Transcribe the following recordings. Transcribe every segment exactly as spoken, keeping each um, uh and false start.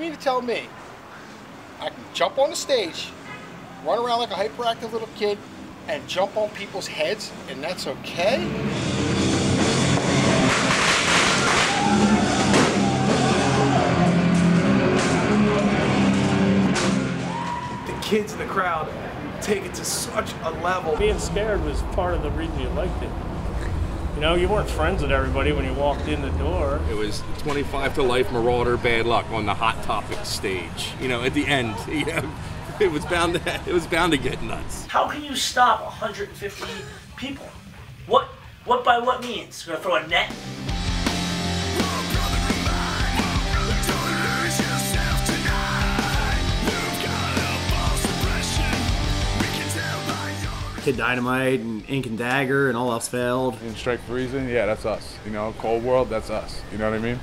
mean to tell me I can jump on the stage, run around like a hyperactive little kid, and jump on people's heads, and that's okay? The kids in the crowd take it to such a level. Being scared was part of the reason you liked it. You know, you weren't friends with everybody when you walked in the door. It was twenty-five to life, Marauder, Bad Luck on the Hot Topic stage. You know, at the end, you know, it was bound to it was bound to get nuts. How can you stop one hundred fifty people? What what by what means? We're gonna throw a net? Kid Dynamite and Ink and Dagger and All Else Failed. And Strike Freezing, yeah, that's us. You know, Cold World, that's us. You know what I mean?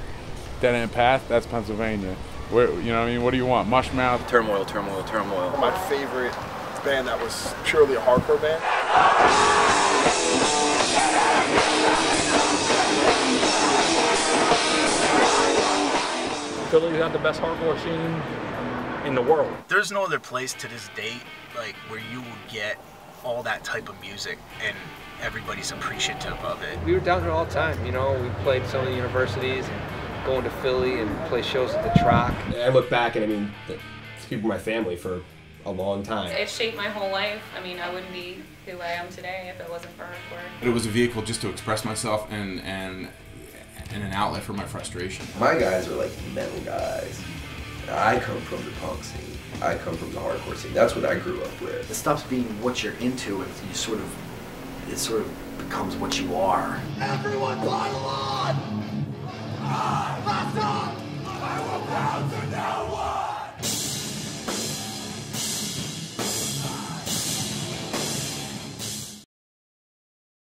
Dead End Path, that's Pennsylvania. Where, you know what I mean? What do you want? Mushmouth? Turmoil, Turmoil, Turmoil. My favorite band that was purely a hardcore band. Philly's got the best hardcore scene in the world. There's no other place to this day, like, where you will get all that type of music and everybody's appreciative of it. We were down here all the time, you know, we played some of the universities and going to Philly and play shows at the Troc. I look back and I mean, these people were my family for a long time. It shaped my whole life. I mean, I wouldn't be who I am today if it wasn't for hardcore. It was a vehicle just to express myself and, and, and an outlet for my frustration. My guys are like metal guys. I come from the punk scene. I come from the hardcore scene. That's what I grew up with. It stops being what you're into, and you sort of, it sort of becomes what you are. Everyone's on the lawn! Ah,